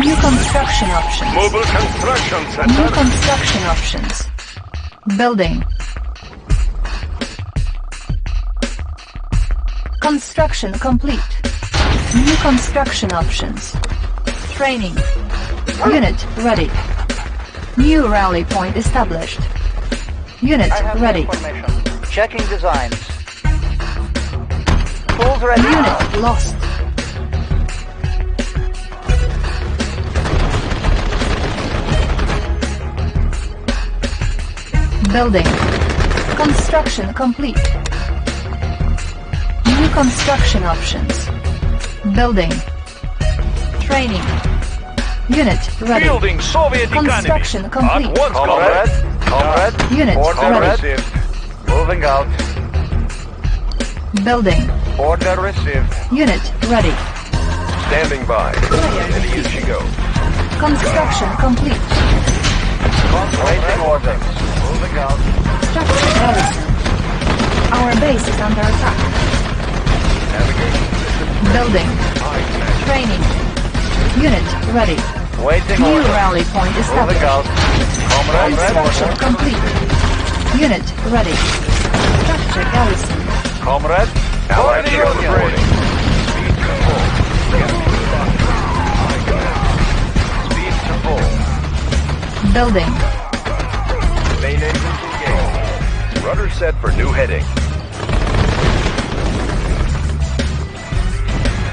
New construction options. Mobile construction center. New construction options. Building. Construction complete. New construction options. Training. Unit ready. New rally point established. Unit ready. Checking designs. Tools ready. Unit lost. Building. Construction complete. New construction options. Building. Training. Unit ready. Building Soviet construction economy. Complete. At once, comrade. Unit ready. Received. Moving out. Building. Order received. Unit ready. Standing by. Ready to go. Construction complete. Waiting orders. Out. Structure garrison. Our base is under attack. Navigation. Building. Training. Unit ready. Waiting. New order. Rally point established. Construction complete. Unit ready. Structure garrison. Comrade. Allied reporting. Speed to full. Speed to full. Building. Rudder set for new heading.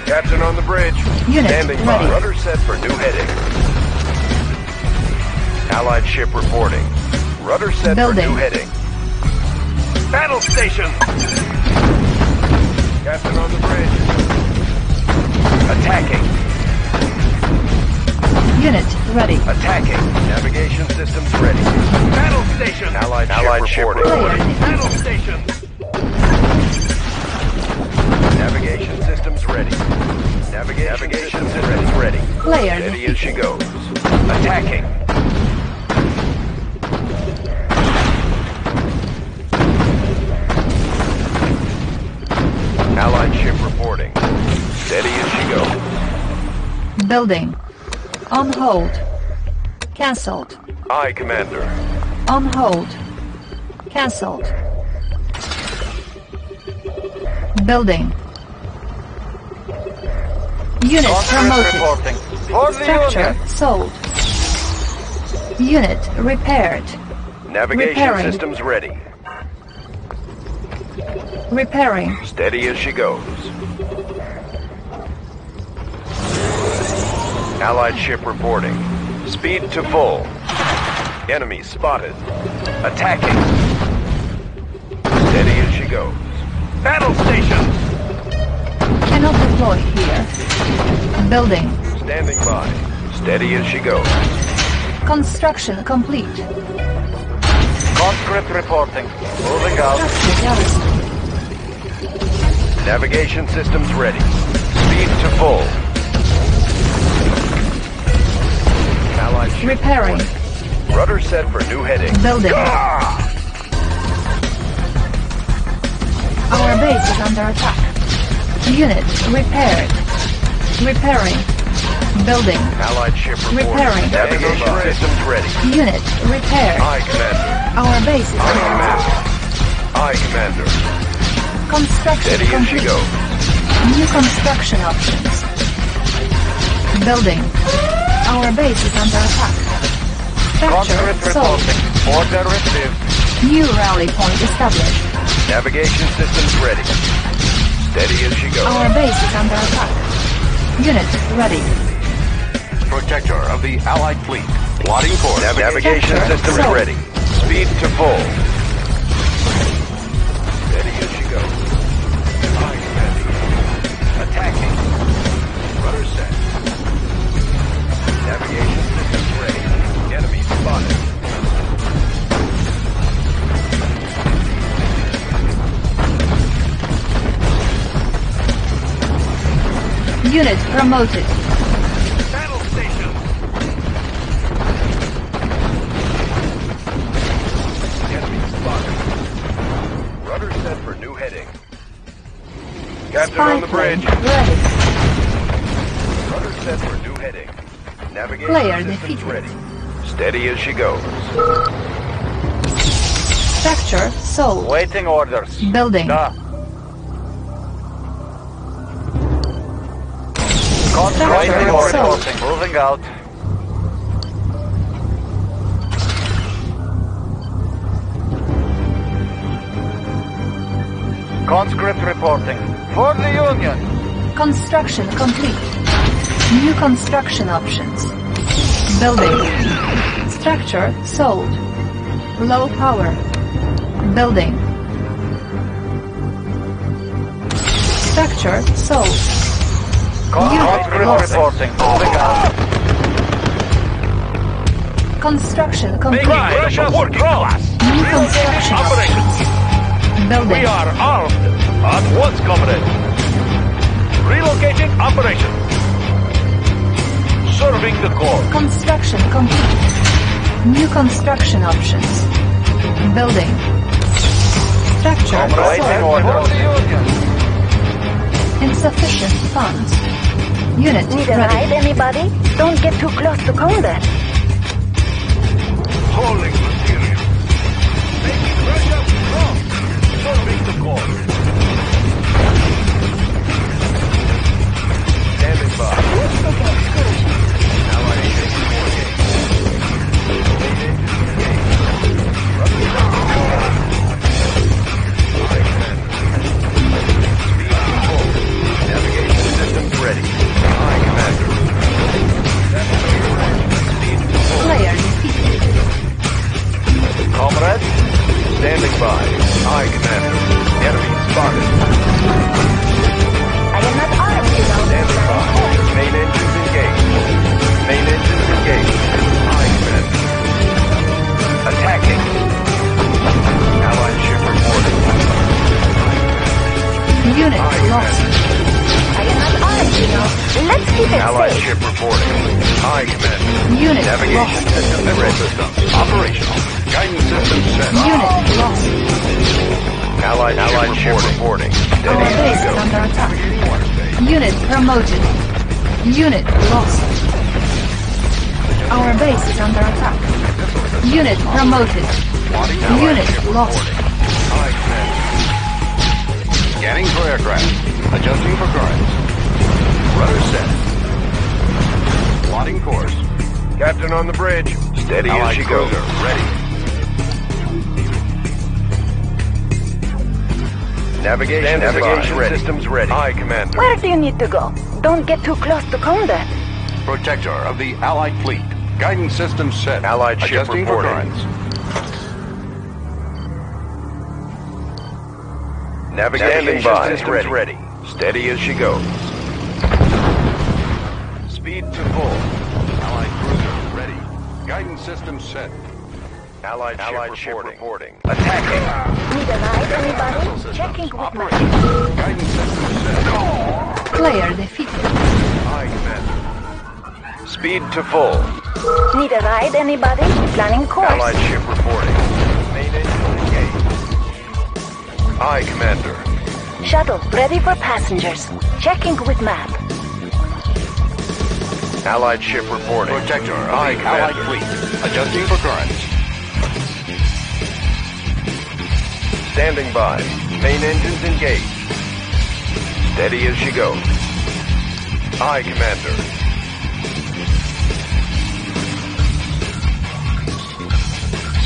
Captain on the bridge. Unit standing ready. By. Rudder set for new heading. Allied ship reporting. Rudder set building. For new heading. Battle station. Captain on the bridge. Attacking. Unit ready. Attacking. Navigation systems ready. Battle station. Allied ship reporting. Battle station. Navigation systems ready. Navigation systems ready. Player. Ready as she goes. Attacking. Allied ship reporting. Steady as she goes. Building. On hold. Cancelled. Aye, Commander. On hold. Cancelled. Building. Unit promoted. Structure sold. Unit repaired. Navigation repairing. Systems ready. Repairing. Steady as she goes. Allied ship reporting. Speed to full. Enemy spotted. Attacking. Steady as she goes. Battle station. Cannot deploy here. Building. Standing by. Steady as she goes. Construction complete. Conscript reporting. Moving out. Navigation systems ready. Speed to full. Repairing. Rudder set for new heading. Building. Gah! Our base is under attack. Unit repaired. Repairing. Building. Allied ship reporting. Repairing. Navigation systems ready. Unit repaired. Aye, Commander. Our base is under attack. Aye, Commander. Construction steady complete. As she goes. New construction options. Building. Our base is under attack. Structure sold. Order received. New rally point established. Navigation systems ready. Steady as she goes. Our base is under attack. Unit ready. Protector of the Allied fleet. Plotting course. Navigation systems sold. Ready. Speed to full. Steady as she goes. Attacking. Rudder set. Navigation systems ready. Enemy spotted. Unit promoted. Battle station. Enemy spotted. Rudder set for new heading. Captain on the bridge. Ready. Rudder set for new heading. Player defeated. Steady as she goes. Structure sold. Waiting orders. Building. Da. Waiting orders. Moving out. Conscript reporting. For the Union. Construction complete. New construction options. Building. Structure sold. Low power. Building. Structure sold. Conscript reporting. Moving out. Construction complete. Russia's working class. New construction operations. Building. We are armed. At once, comrade. Relocating operation. Serving the core. Construction complete. New construction options. Building. Structure. Insufficient funds. Unit need a ride, anybody? Don't get too close to combat. Holding material. Making Russia strong. Serving the goal. Everybody. Now I should be navigation systems ready. Aye, Commander. Player defeated. Comrade? Standing by. I command. Enemy spotted. I am not armed, you know. Standing by. Main engines engaged. Main engines engaged. I command. Attacking. Allied ship reporting. Unit lost. I am not armed, you know. Let's keep it Allied safe. Ship reporting. I command. Unit navigation lost. System and red system. Operational. Guidance system set. Unit lost. Allied ship reporting. Our base is under attack. Unit promoted. Unit lost. Our base is under attack. Unit promoted. Unit lost. Scanning for aircraft. Adjusting for currents. Rudder set. Plotting course. Captain on the bridge. Steady as she goes. Ready. Navigation systems ready. Aye, Commander. Where do you need to go? Don't get too close to combat. Protector of the Allied fleet. Guidance systems set. Allied ship reporting. Navigation systems ready. Steady as she goes. Speed to full. Allied cruiser ready. Guidance systems set. Allied ship reporting. Attacking. Need a ride, anybody? Checking with my... Guidance system set. Player defeated. Aye, Commander. Speed to full. Need a ride, anybody? Planning course. Allied ship reporting. Main engine engaged. Aye, Commander. Shuttle ready for passengers. Checking with map. Allied ship reporting. Protector of the Allied fleet. Adjusting for currents. Standing by. Main engines engaged. Steady as she goes. Aye, Commander.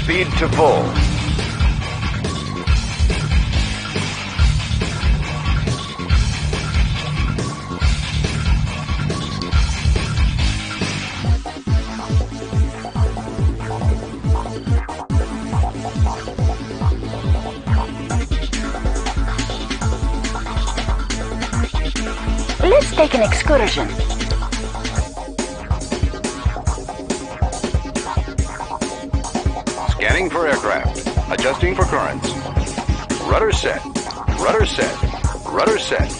Speed to full. Take an excursion. Scanning for aircraft. Adjusting for currents. Rudder set. Rudder set. Rudder set.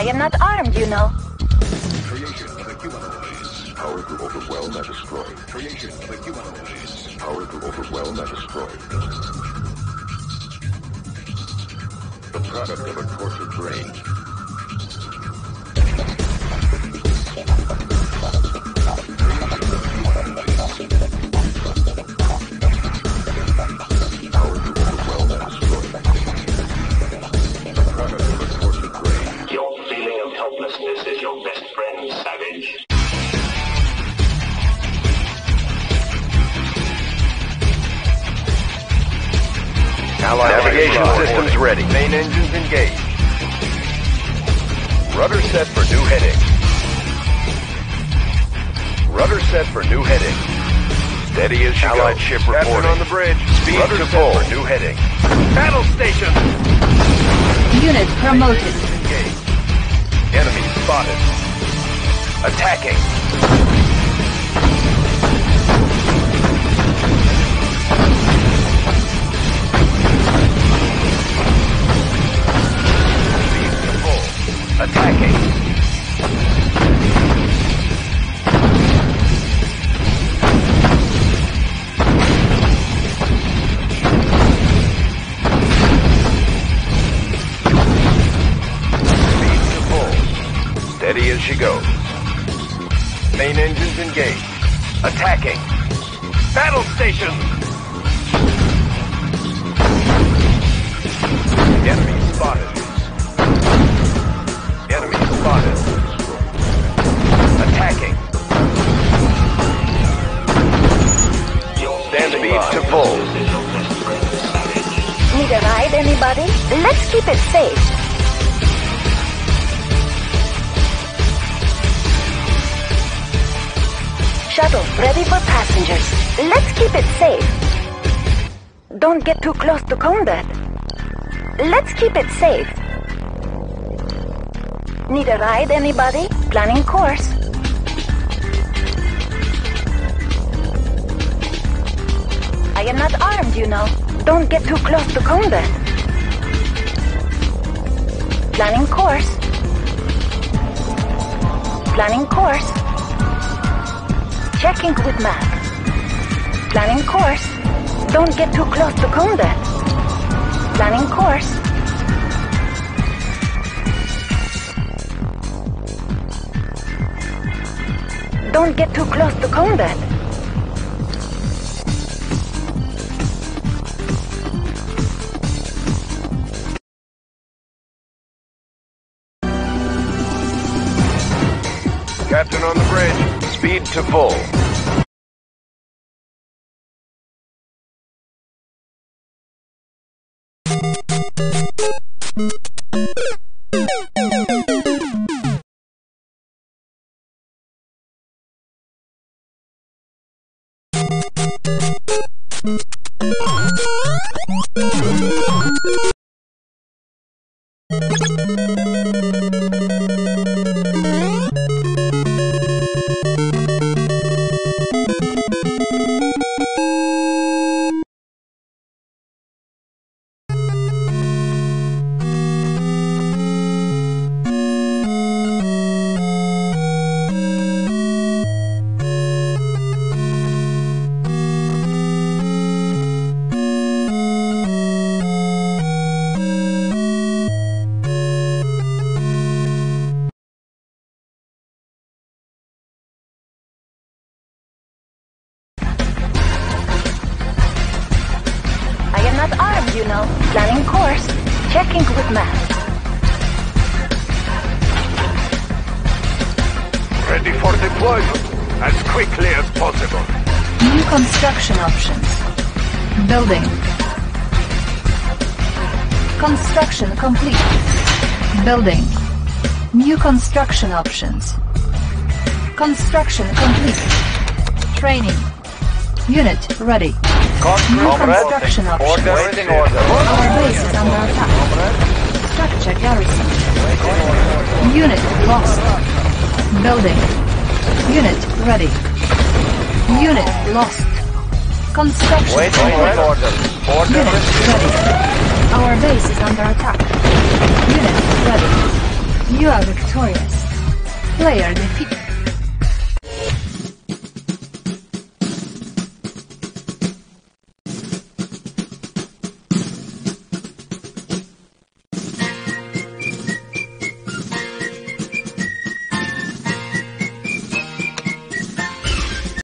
I am not armed, you know. Creation of the humanoids. Power to overwhelm and destroy. Creation of the humanoids. Power to overwhelm and destroy. The product of a tortured brain. Navigation systems ready. Main engines engaged. Rudder set for new heading. Rudder set for new heading. Steady as she goes. Allied ship reporting. Captain on the bridge. Speed to full. Rudder set for new heading. Battle station. Unit promoted. Enemy spotted. Attacking. Attacking. Speed to full. Steady as she goes. Main engines engaged. Attacking. Battle station. Enemy spotted. Spotted. Attacking. Stand speed to full. Need a ride, anybody? Let's keep it safe. Shuttle ready for passengers. Let's keep it safe. Don't get too close to combat. Let's keep it safe. Need a ride, anybody? Planning course. I am not armed, you know. Don't get too close to combat. Planning course. Planning course. Checking with map. Planning course. Don't get too close to combat. Planning course. Don't get too close to combat. Captain on the bridge. Speed to full. Building. New construction options. Construction complete. Training. Unit ready. New construction options. Our base is under attack. Structure garrison. Unit lost. Building. Unit ready. Unit lost. Construction complete. Unit ready. Our base is under attack. Unit ready. You are victorious. Player defeated.